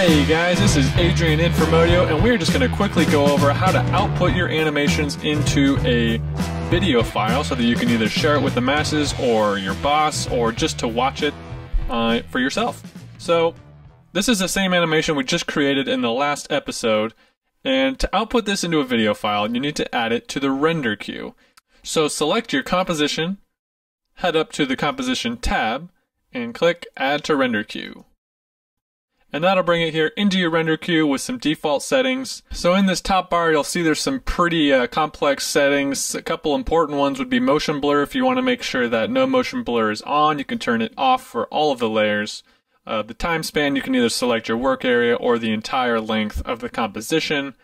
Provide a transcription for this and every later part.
Hey guys, this is Adrian in for Modio, and we're just going to quickly go over how to output your animations into a video file so that you can either share it with the masses or your boss or just to watch it for yourself. So this is the same animation we just created in the last episode, and to output this into a video file, you need to add it to the render queue. So select your composition, head up to the composition tab, and click add to render queue. And that'll bring it here into your render queue with some default settings. So in this top bar, you'll see there's some pretty complex settings. A couple important ones would be motion blur. If you want to make sure that no motion blur is on, you can turn it off for all of the layers. The time span, you can either select your work area or the entire length of the composition.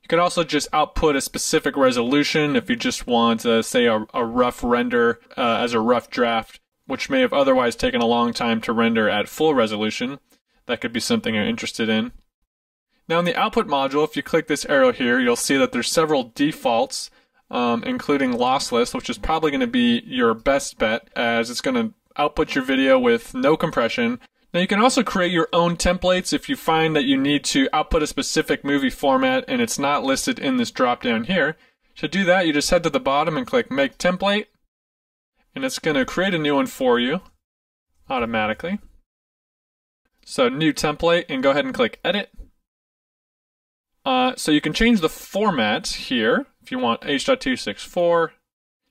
You can also just output a specific resolution if you just want, say, a rough render as a rough draft, which may have otherwise taken a long time to render at full resolution. That could be something you're interested in. Now in the output module, if you click this arrow here, you'll see that there's several defaults, including lossless, which is probably going to be your best bet as it's going to output your video with no compression. Now you can also create your own templates if you find that you need to output a specific movie format and it's not listed in this drop down here. To do that, you just head to the bottom and click Make Template, and it's going to create a new one for you automatically. So new template, and go ahead and click edit. So you can change the format here. If you want H.264, you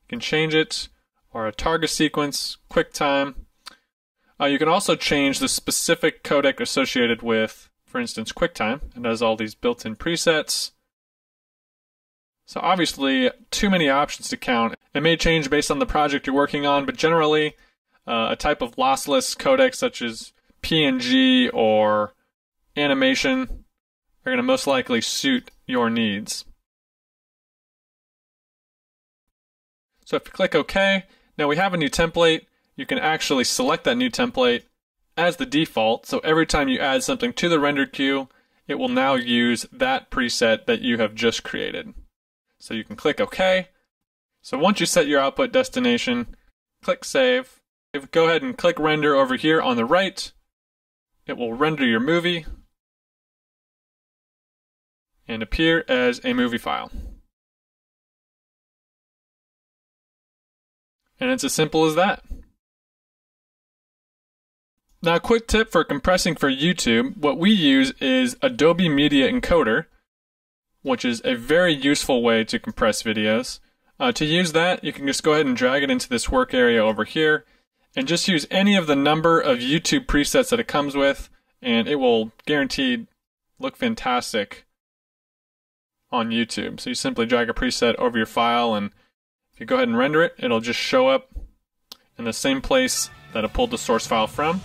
can change it, or a target sequence, QuickTime. You can also change the specific codec associated with, for instance, QuickTime. It has all these built-in presets. So obviously, too many options to count. It may change based on the project you're working on, but generally, a type of lossless codec such as PNG or animation are going to most likely suit your needs. So if you click OK, now we have a new template. You can actually select that new template as the default, so every time you add something to the render queue, it will now use that preset that you have just created. So you can click OK. So once you set your output destination, click Save. Go ahead and click Render over here on the right. It will render your movie and appear as a movie file. And it's as simple as that. Now, a quick tip for compressing for YouTube. What we use is Adobe Media Encoder, which is a very useful way to compress videos. To use that, you can just go ahead and drag it into this work area over here, and just use any of the number of YouTube presets that it comes with, and it will guaranteed look fantastic on YouTube. So you simply drag a preset over your file, and if you go ahead and render it, it'll just show up in the same place that it pulled the source file from.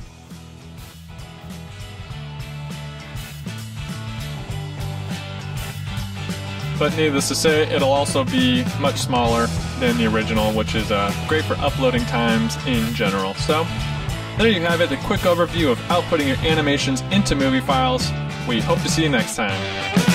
But needless to say, it'll also be much smaller than the original, which is great for uploading times in general. So there you have it, a quick overview of outputting your animations into movie files. We hope to see you next time.